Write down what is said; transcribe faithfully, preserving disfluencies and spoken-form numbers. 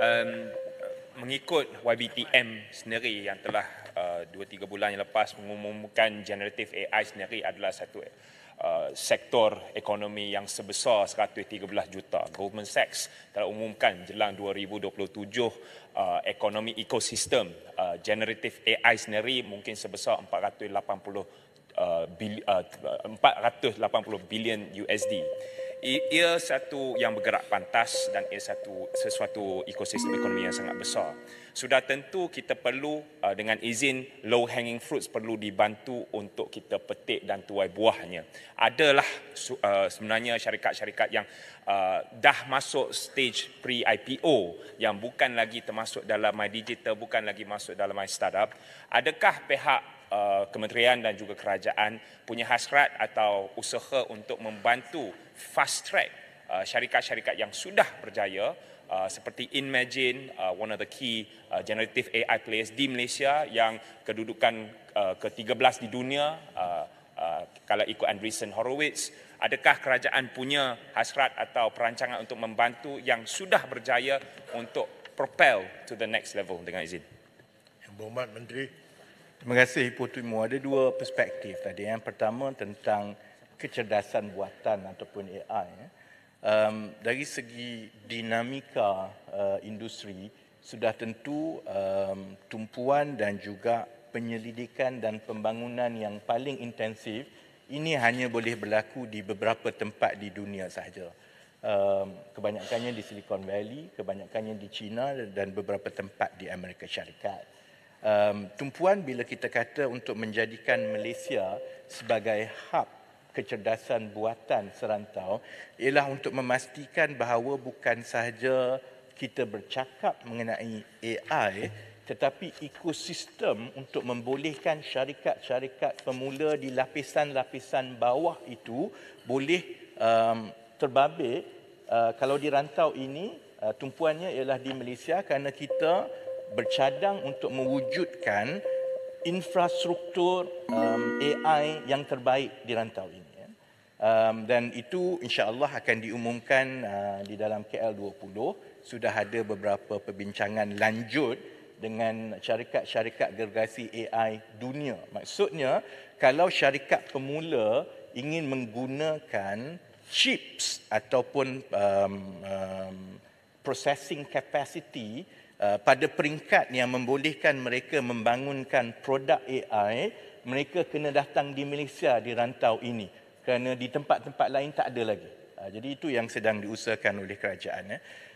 um, mengikut Y B T M sendiri yang telah dua tiga uh, bulan yang lepas mengumumkan generative A I sendiri adalah satu uh, sektor ekonomi yang sebesar seratus tiga belas juta. Goldman Sachs telah umumkan jelang dua ribu dua puluh tujuh uh, ekonomi ekosistem uh, generative A I sendiri mungkin sebesar empat ratus lapan puluh bilion U S D. Ia satu yang bergerak pantas dan ia satu sesuatu ekosistem ekonomi yang sangat besar. Sudah tentu kita perlu dengan izin low hanging fruits perlu dibantu untuk kita petik dan tuai buahnya. Adalah sebenarnya syarikat-syarikat yang dah masuk stage pre-I P O yang bukan lagi termasuk dalam My Digital, bukan lagi masuk dalam My Startup. Adakah pihak kementerian dan juga kerajaan punya hasrat atau usaha untuk membantu fast track syarikat-syarikat yang sudah berjaya seperti Imagine, one of the key generative A I players di Malaysia yang kedudukan ke tiga belas di dunia kalau ikut Andreessen Horowitz. Adakah kerajaan punya hasrat atau perancangan untuk membantu yang sudah berjaya untuk propel to the next level? Dengan izin Yang Berhormat Menteri. Terima kasih Ibu Tuimu. Ada dua perspektif tadi. Yang pertama tentang kecerdasan buatan ataupun A I. Um, dari segi dinamika uh, industri, sudah tentu um, tumpuan dan juga penyelidikan dan pembangunan yang paling intensif ini hanya boleh berlaku di beberapa tempat di dunia sahaja. Um, kebanyakannya di Silicon Valley, kebanyakannya di China dan beberapa tempat di Amerika Syarikat. Um, tumpuan bila kita kata untuk menjadikan Malaysia sebagai hub kecerdasan buatan serantau ialah untuk memastikan bahawa bukan sahaja kita bercakap mengenai A I tetapi ekosistem untuk membolehkan syarikat-syarikat pemula di lapisan-lapisan bawah itu boleh um, terbabit uh, kalau di rantau ini uh, tumpuannya ialah di Malaysia kerana kita bercadang untuk mewujudkan infrastruktur um, A I yang terbaik di rantau ini. Um, dan itu insya-Allah akan diumumkan uh, di dalam K L dua puluh. Sudah ada beberapa perbincangan lanjut dengan syarikat-syarikat gergasi A I dunia. Maksudnya, kalau syarikat pemula ingin menggunakan chips ataupun um, um, processing capacity pada peringkat yang membolehkan mereka membangunkan produk A I, mereka kena datang di Malaysia di rantau ini kerana di tempat-tempat lain tak ada lagi. Jadi itu yang sedang diusahakan oleh kerajaan.